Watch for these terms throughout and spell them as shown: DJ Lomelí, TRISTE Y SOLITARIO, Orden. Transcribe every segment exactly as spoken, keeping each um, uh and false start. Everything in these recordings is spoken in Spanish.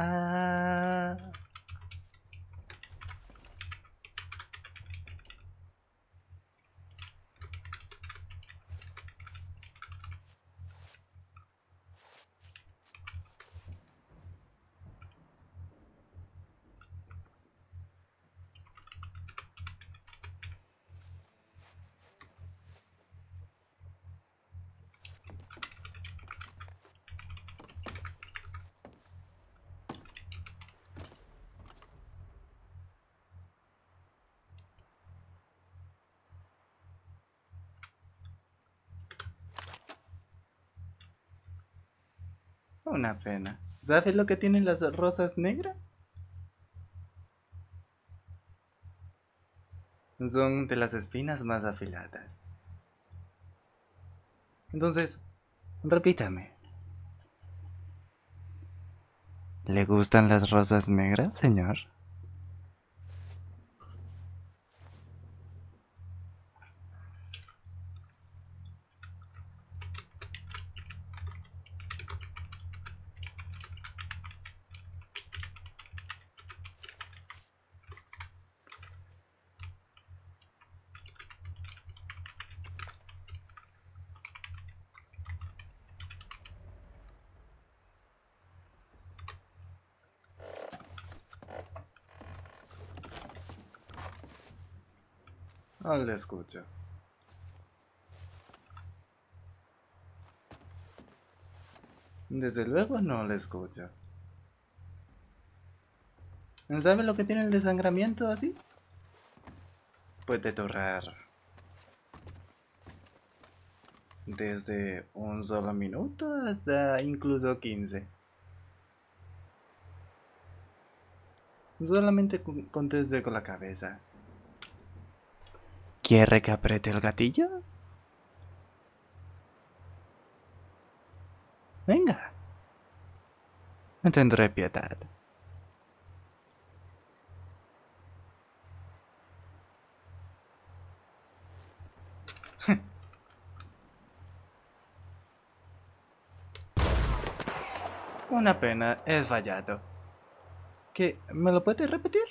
Ah... Una pena. ¿Sabes lo que tienen las rosas negras? Son de las espinas más afiladas. Entonces, repítame. ¿Le gustan las rosas negras, señor? No le escucho. Desde luego no le escucho. ¿Sabes lo que tiene el desangramiento así? Puede durar desde un solo minuto hasta incluso quince. Solamente conteste con la cabeza. ¿Quiere que apriete el gatillo? Venga. No tendré piedad. Una pena, he fallado. ¿Qué? ¿Me lo puedes repetir?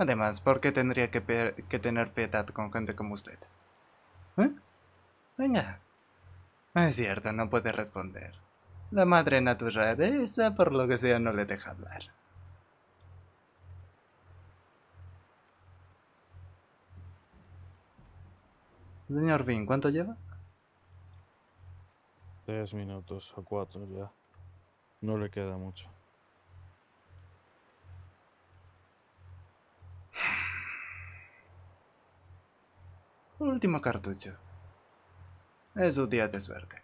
Además, ¿por qué tendría que, que tener piedad con gente como usted? ¿Eh? Venga. Es cierto, no puede responder. La madre naturaleza, por lo que sea, no le deja hablar. Señor Vin, ¿cuánto lleva? Tres minutos o cuatro ya. No le queda mucho. Último cartucho. Es su día de suerte.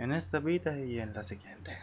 En esta vida y en la siguiente.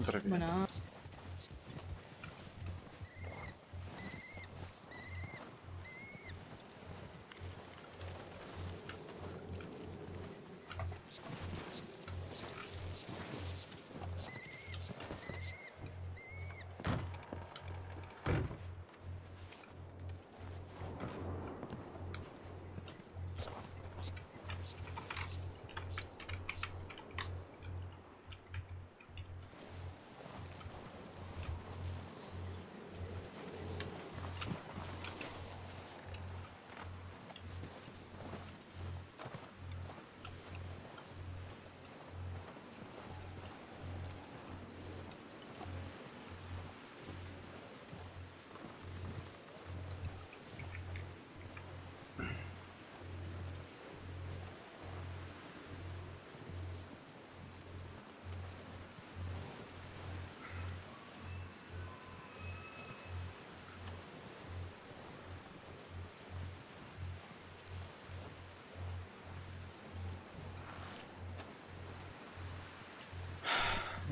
no te refieres. Bueno.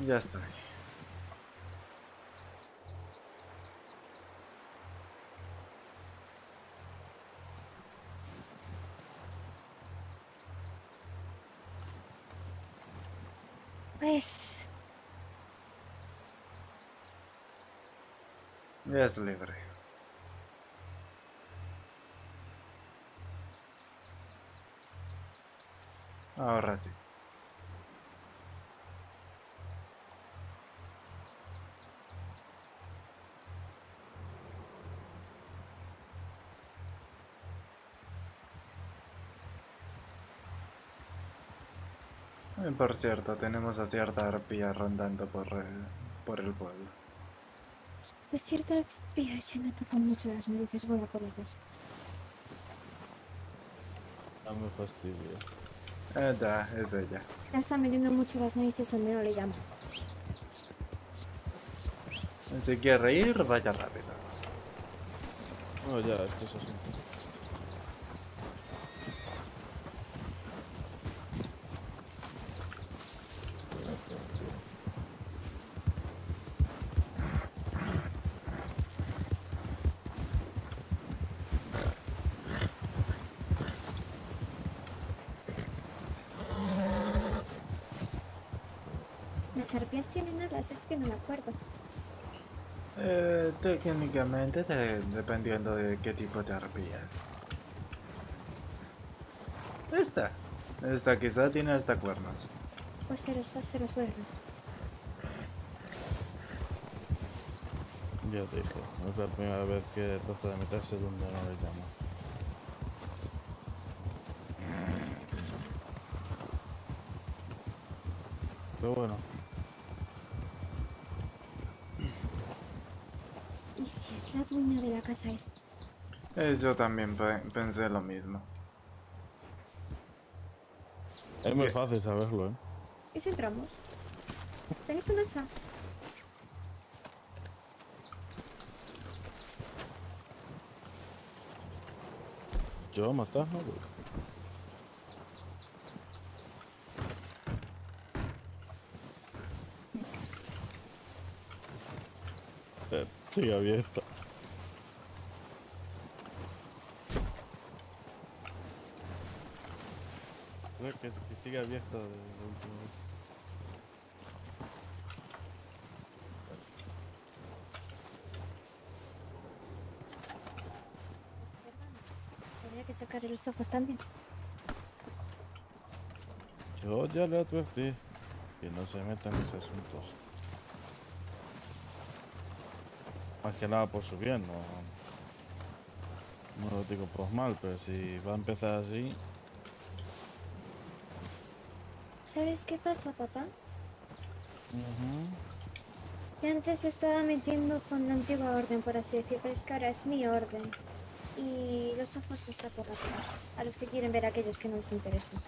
Ya estoy. Pues... Ya estoy libre. Ahora sí. Por cierto, tenemos a cierta arpía rondando por el, por el pueblo. Pues cierta arpía ya me tocan mucho las narices, voy a correr. No me fastidio. Eh, da, es ella. La está metiendo mucho las narices, al menos le llamo. Si quiere reír, vaya rápido. No, ya, esto es así. ¿Las arpías tienen alas? Es que no me acuerdo. Eh, técnicamente, de, dependiendo de qué tipo de arpía. Esta. Esta quizá tiene hasta cuernos. Pues se los, se los vuelve. Ya te dije, no es la primera vez que trata de meterse donde no le llamo. Pero bueno. La dueña de la casa es... Eh, yo también pe pensé lo mismo. Es muy fácil saberlo, ¿eh? ¿Y si entramos? ¿Tenéis un hacha? Yo matar, ¿no? Eh, sigue abierto. Que, que sigue abierto de, de última vez. Tendría que sacar los ojos también. Yo ya le advertí que no se metan en mis asuntos. Más que nada por su bien, no, no lo digo por mal, pero si va a empezar así... ¿Sabes qué pasa, papá? Uh-huh. Que antes estaba metiendo con la antigua orden, por así decir, pero es que ahora es mi orden. Y los ojos los saco rápido, a los que quieren ver a aquellos que no les interesan.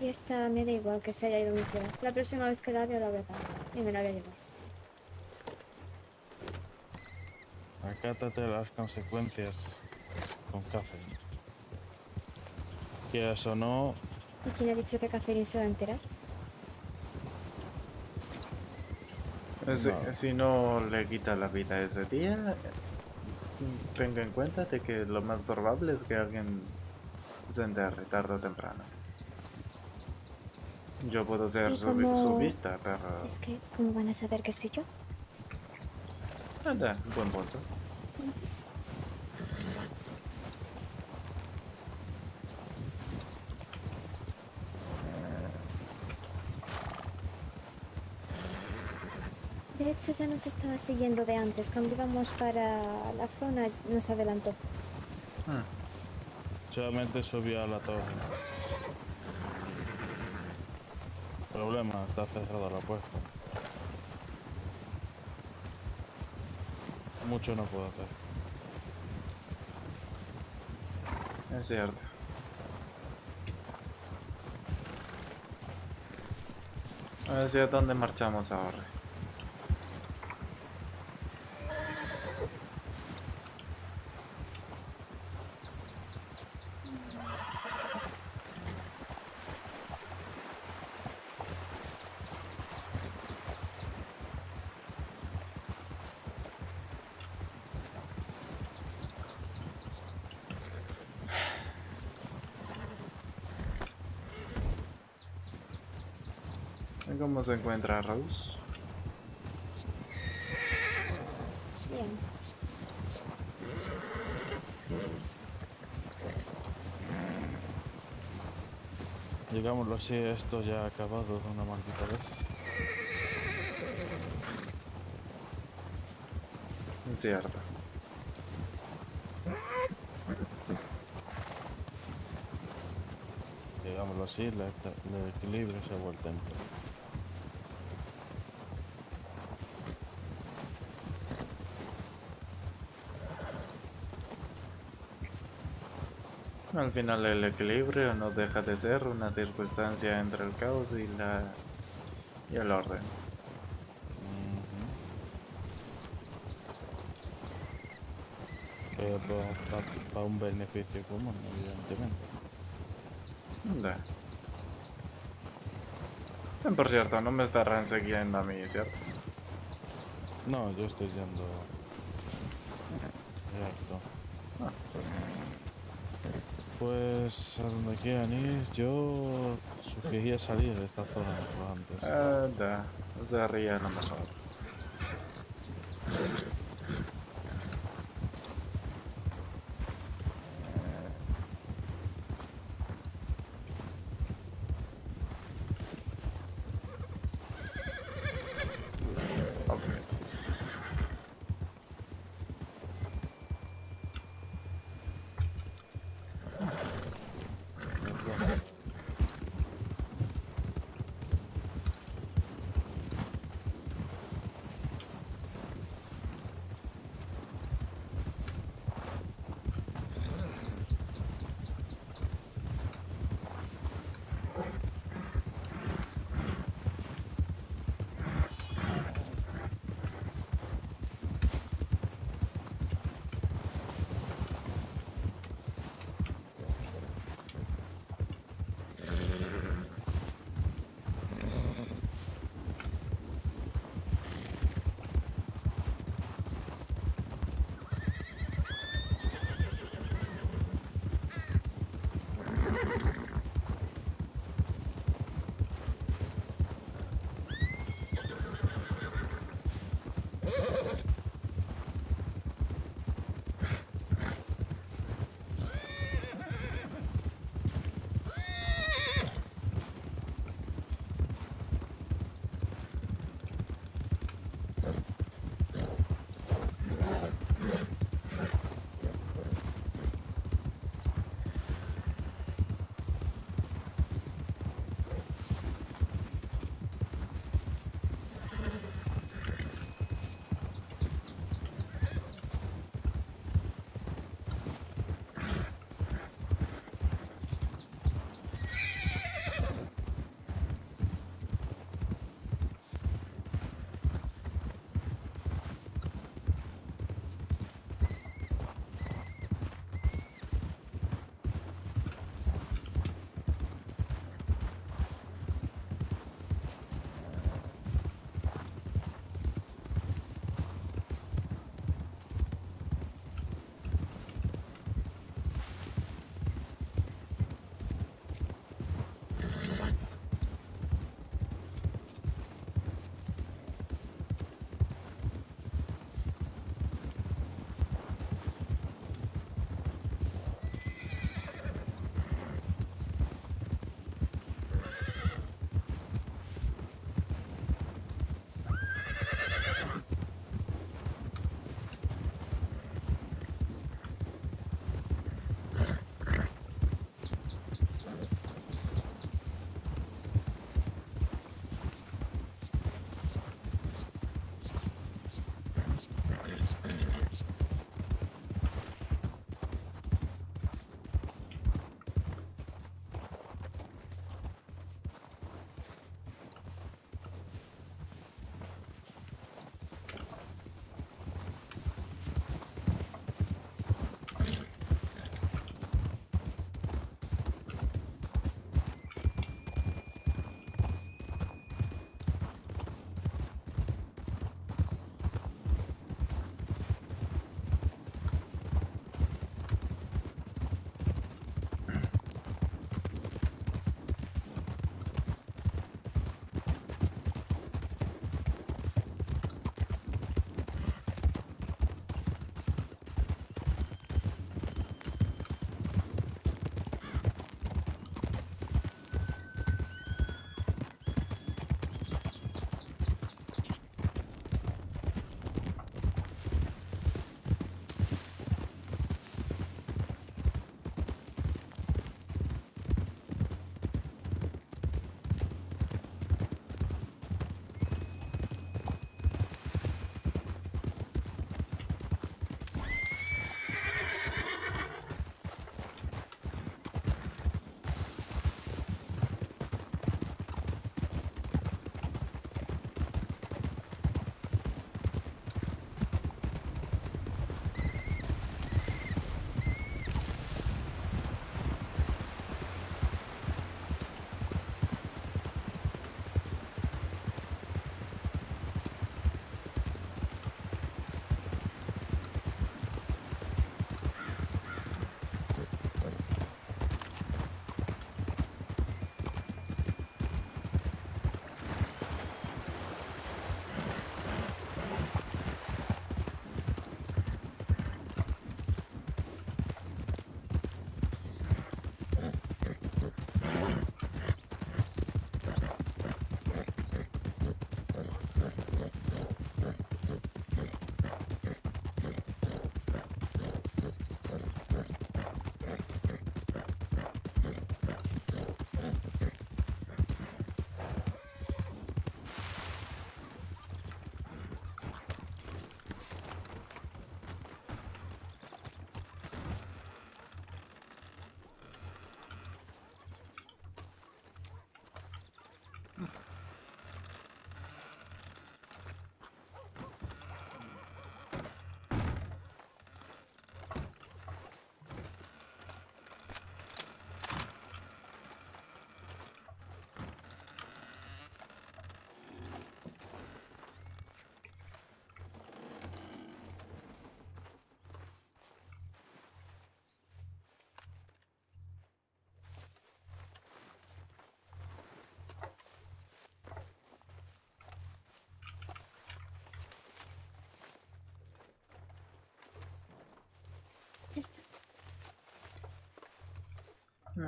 Y esta me da igual que se haya ido miserable. La próxima vez que la veo la voy a atar y me la voy a llevar. Acátate las consecuencias con Catherine. Quieras o no... ¿Y quién ha dicho que Catherine se va a enterar? Si, si no le quita la vida ese día, tenga en cuenta de que lo más probable es que alguien se enterre tarde o temprano. Yo puedo ser su, como... su vista, pero... Es que, ¿cómo van a saber que soy yo? Anda, buen punto. De hecho, ya nos estaba siguiendo de antes. Cuando íbamos para la zona, nos adelantó. Ah. Solamente subió a la torre. Problema, está cerrada la puerta. Mucho no puedo hacer. Es cierto. A ver si a dónde marchamos ahora. ¿Cómo se encuentra Rose? Bien. Digámoslo así, esto ya ha acabado de una maldita vez. Es cierto. Digámoslo así, el equilibrio se ha vuelto en todo. Al final el equilibrio no deja de ser una circunstancia entre el caos y la y el orden. Mm-hmm. Que para pa un beneficio común, evidentemente. Da. Por cierto, no me estarán siguiendo a mí, ¿cierto? No, yo estoy yendo... Cierto. Ah, pues... Pues a donde quieran ir, yo sugería salir de esta zona por antes. Ah, da, ya ría a lo mejor.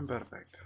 Perfecto.